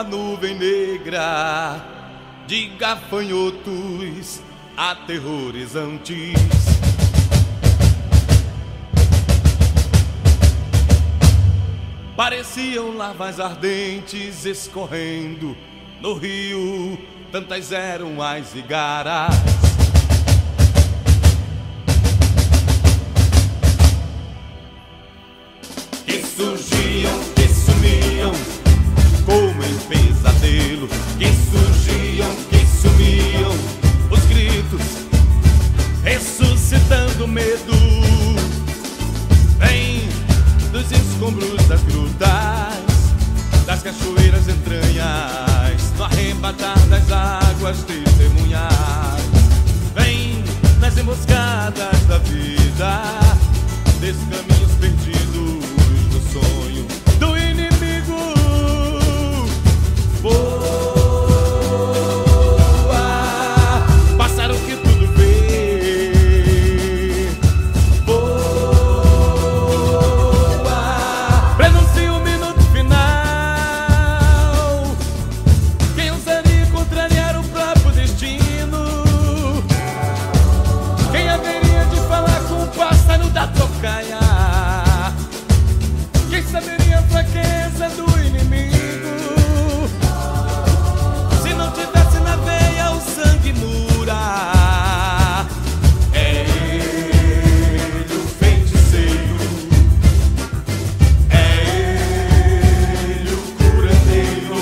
uma nuvem negra de gafanhotos aterrorizantes. Pareciam lavas ardentes escorrendo no rio, tantas eram as igaras. Que surgiam, que sumiam, como em pesadelo. Que surgiam, que sumiam, os gritos ressuscitando o medo. Vem dos escombros das grutas, das cachoeiras entranhas, no arrebatar das águas testemunhais. Vem nas emboscadas da vida, desses caminhos perdidos no sonho do inimigo. Voa, pássaro que tudo vê. Voa, prenuncia o minuto final. Quem ousaria contrariar o próprio destino? Quem haveria de falar com o pássaro da tocaia? Saberia a fraqueza do inimigo, se não tivesse na veia o sangue mura. É ele o feiticeiro, é ele o curandeiro,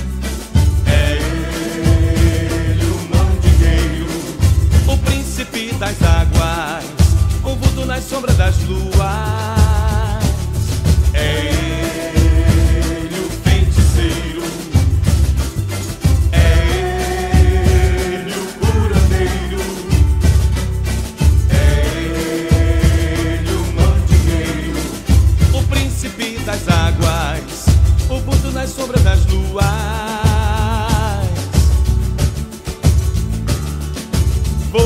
é ele o mandingueiro, o príncipe das águas, convulso nas sombras das luas. Nas sombras das luas. Voa,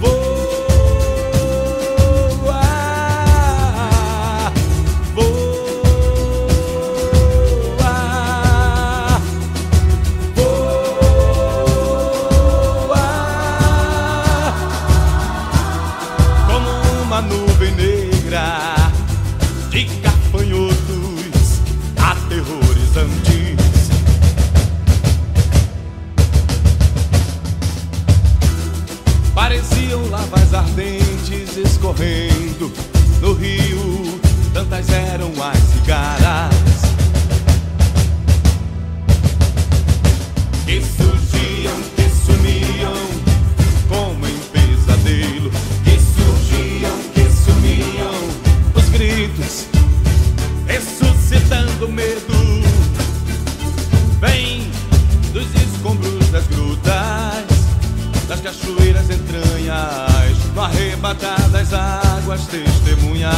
voa, voa, voa, como uma nuvem negra de gafanhotos aterrorizantes. Pareciam lavas ardentes escorrendo no rio, tantas eram as igaras. Que surgiam, que sumiam, como em pesadelo. Que surgiam, que sumiam, gritos ressuscitando medo. Vem dos escombros das grutas, das cachoeiras entranhas, no arrebatar das águas testemunhas.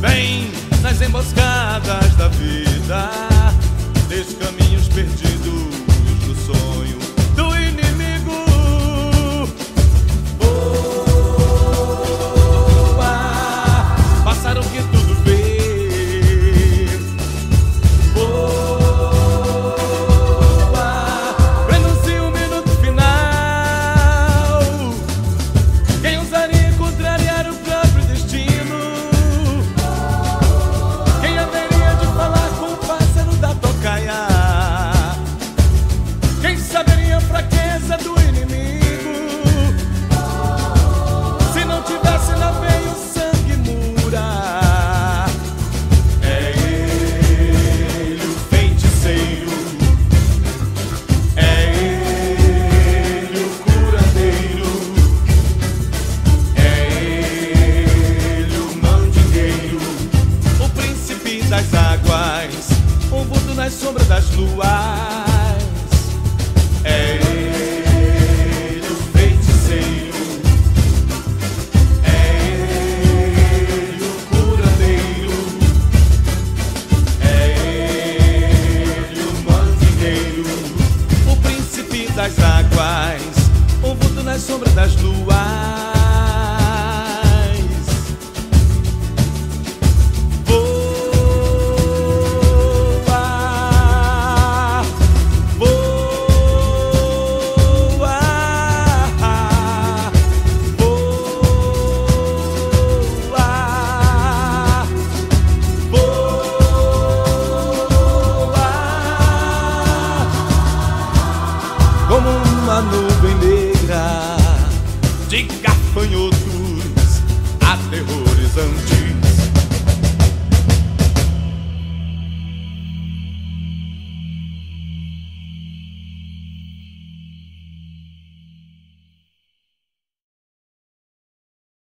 Vem nas emboscadas da vida, desses caminhos perdidos no sonho do inimigo. Nas sombras das luas, é ele o feiticeiro, é ele o curandeiro, é ele o mandingueiro, o príncipe das águas, o vulto nas sombras das luas. de gafanhotos aterrorizantes.